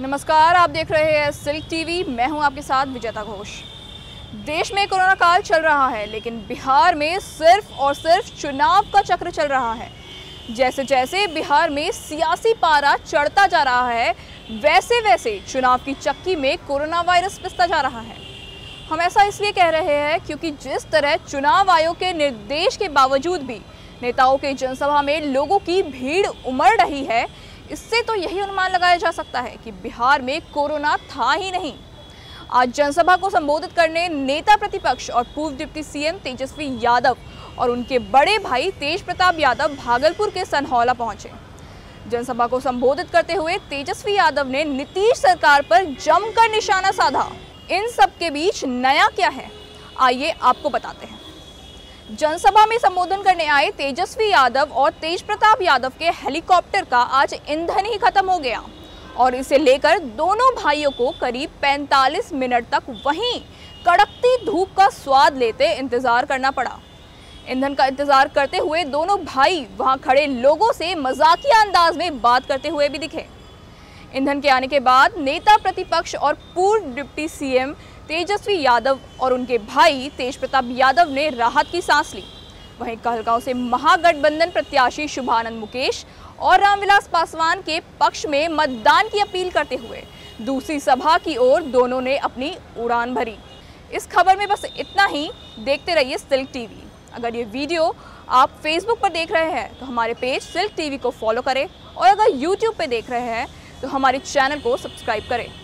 नमस्कार, आप देख रहे हैं सिल्क टीवी। मैं हूं आपके साथ विजेता घोष। देश में कोरोना काल चल रहा है, लेकिन बिहार में सिर्फ और सिर्फ चुनाव का चक्र चल रहा है। जैसे जैसे बिहार में सियासी पारा चढ़ता जा रहा है, वैसे वैसे चुनाव की चक्की में कोरोना वायरस पिसता जा रहा है। हम ऐसा इसलिए कह रहे हैं क्योंकि जिस तरह चुनाव आयोग के निर्देश के बावजूद भी नेताओं के जनसभा में लोगों की भीड़ उमड़ रही है, इससे तो यही अनुमान लगाया जा सकता है कि बिहार में कोरोना था ही नहीं। आज जनसभा को संबोधित करने नेता प्रतिपक्ष और पूर्व डिप्टी सीएम तेजस्वी यादव और उनके बड़े भाई तेजप्रताप यादव भागलपुर के सनहौला पहुंचे। जनसभा को संबोधित करते हुए तेजस्वी यादव ने नीतीश सरकार पर जमकर निशाना साधा। इन सब के बीच नया क्या है, आइए आपको बताते हैं। जनसभा में संबोधन करने आए तेजस्वी यादव और तेजप्रताप यादव के हेलीकॉप्टर का आज ईंधन ही खत्म हो गया और इसे लेकर दोनों भाइयों को करीब 45 मिनट तक वहीं कड़कती धूप का स्वाद लेते इंतजार करना पड़ा। ईंधन का इंतजार करते हुए दोनों भाई वहां खड़े लोगों से मजाकिया अंदाज में बात करते हुए भी दिखे। ईंधन के आने के बाद नेता प्रतिपक्ष और पूर्व डिप्टी सीएम तेजस्वी यादव और उनके भाई तेजप्रताप यादव ने राहत की सांस ली। वहीं कहलगांव से महागठबंधन प्रत्याशी शुभानंद मुकेश और रामविलास पासवान के पक्ष में मतदान की अपील करते हुए दूसरी सभा की ओर दोनों ने अपनी उड़ान भरी। इस खबर में बस इतना ही। देखते रहिए सिल्क टीवी। अगर ये वीडियो आप फेसबुक पर देख रहे हैं तो हमारे पेज सिल्क टीवी को फॉलो करें और अगर यूट्यूब पर देख रहे हैं तो हमारे चैनल को सब्सक्राइब करें।